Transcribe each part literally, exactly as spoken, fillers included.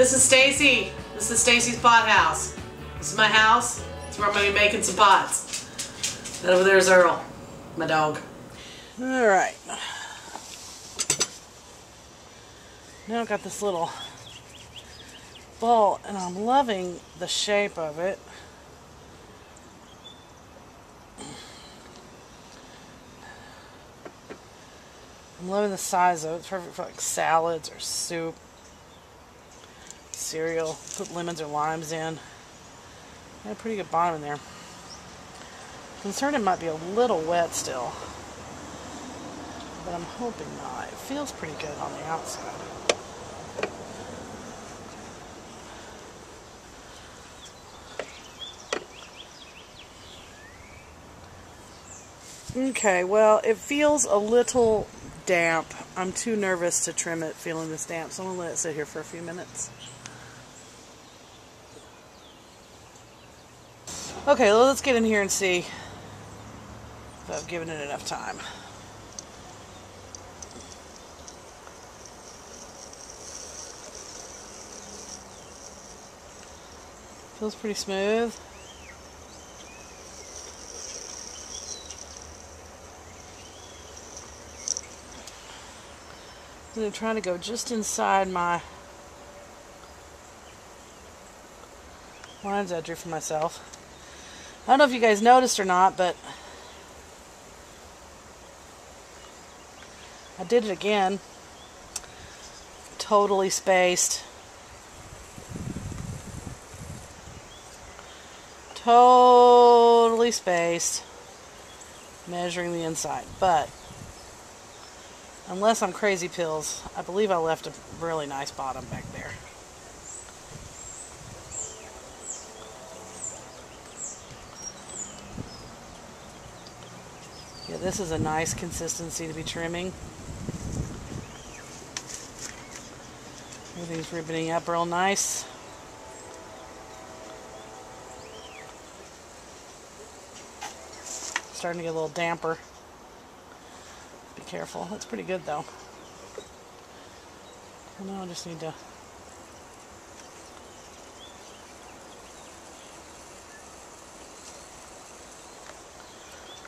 This is Stacy. This is Stacy's Pot House. This is my house. It's where I'm going to be making some pots. That over there is Earl, my dog. All right. Now I've got this little ball, and I'm loving the shape of it. I'm loving the size of it. It's perfect for like salads or soup, cereal. Put lemons or limes in. Got a pretty good bottom in there. Concerned it might be a little wet still, but I'm hoping not. It feels pretty good on the outside. Okay, well, it feels a little damp. I'm too nervous to trim it feeling this damp, so I'm going to let it sit here for a few minutes. Okay, well, let's get in here and see if I've given it enough time. Feels pretty smooth. And I'm trying to go just inside my lines I drew for myself. I don't know if you guys noticed or not, but I did it again. Totally spaced. Totally spaced. Measuring the inside, but unless I'm crazy pills, I believe I left a really nice bottom back there. Yeah, this is a nice consistency to be trimming. Everything's ribboning up real nice. Starting to get a little damper. Be careful. That's pretty good though. And now I just need to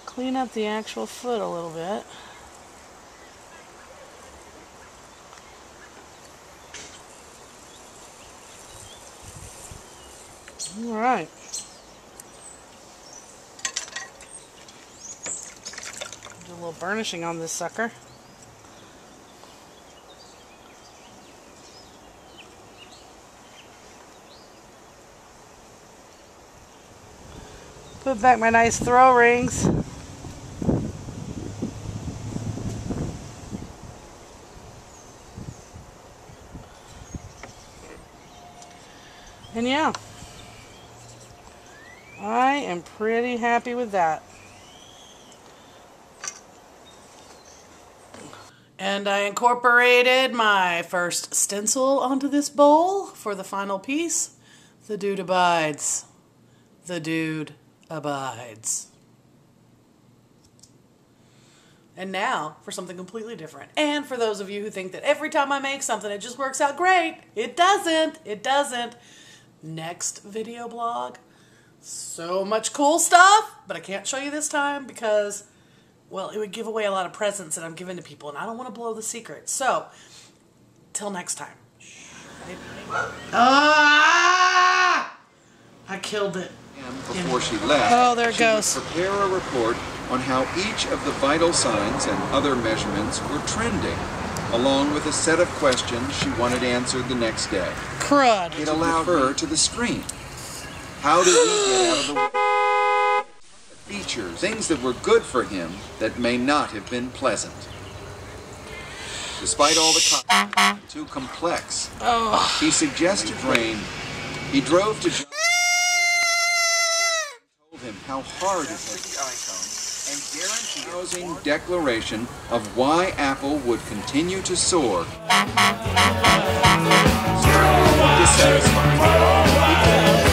clean up the actual foot a little bit. All right. Do a little burnishing on this sucker. Put back my nice throw rings. And yeah, I am pretty happy with that. And I incorporated my first stencil onto this bowl for the final piece. The dude abides. The dude abides. And now for something completely different. And for those of you who think that every time I make something it just works out great, it doesn't. It doesn't. Next video blog. So much cool stuff, but I can't show you this time because, well, it would give away a lot of presents that I'm giving to people and I don't want to blow the secret. So, till next time. Ah! I killed it. And before she left, oh, there it goes. Prepare a report on how each of the vital signs and other measurements were trending, along with a set of questions she wanted answered the next day. Crud. It allowed her to the stream. How do we get out of the features, things that were good for him that may not have been pleasant? Despite all the too complex, oh. He suggested rain. He drove to John told him how hard it was. And guaranteed housing declaration of why Apple would continue to soar. Dissatisfied.